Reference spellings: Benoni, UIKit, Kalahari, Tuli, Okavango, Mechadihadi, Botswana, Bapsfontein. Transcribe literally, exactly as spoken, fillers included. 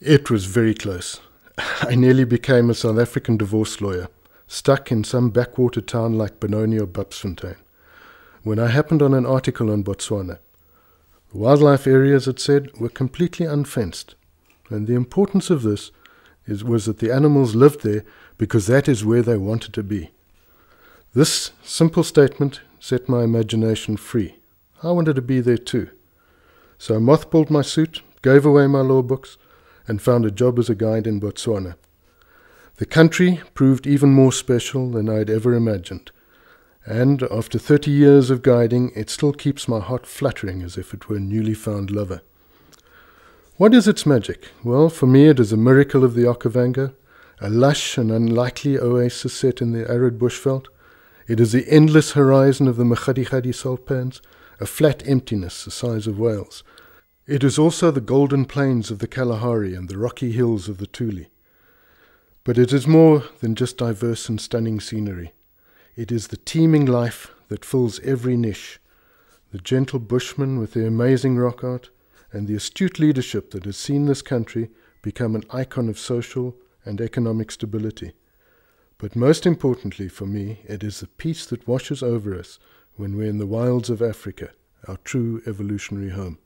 It was very close. I nearly became a South African divorce lawyer, stuck in some backwater town like Benoni or Bapsfontein, when I happened on an article on Botswana. The wildlife areas, it said, were completely unfenced, and the importance of this is, was that the animals lived there because that is where they wanted to be. This simple statement set my imagination free. I wanted to be there too. So I mothballed my suit, gave away my law books, and found a job as a guide in Botswana. The country proved even more special than I had ever imagined, and after thirty years of guiding, it still keeps my heart fluttering as if it were a newly found lover. What is its magic? Well, for me it is a miracle of the Okavango, a lush and unlikely oasis set in the arid bushveld. It is the endless horizon of the Mechadihadi salt pans, a flat emptiness the size of Wales. It is also the golden plains of the Kalahari and the rocky hills of the Tuli. But it is more than just diverse and stunning scenery. It is the teeming life that fills every niche, the gentle bushmen with their amazing rock art, and the astute leadership that has seen this country become an icon of social and economic stability. But most importantly for me, it is the peace that washes over us when we're in the wilds of Africa, our true evolutionary home.